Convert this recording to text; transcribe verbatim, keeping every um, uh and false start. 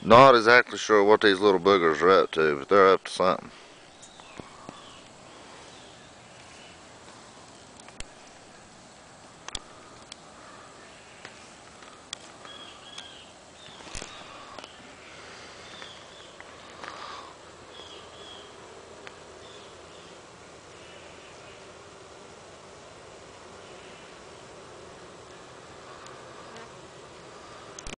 Not exactly sure what these little boogers are up to, but they're up to something.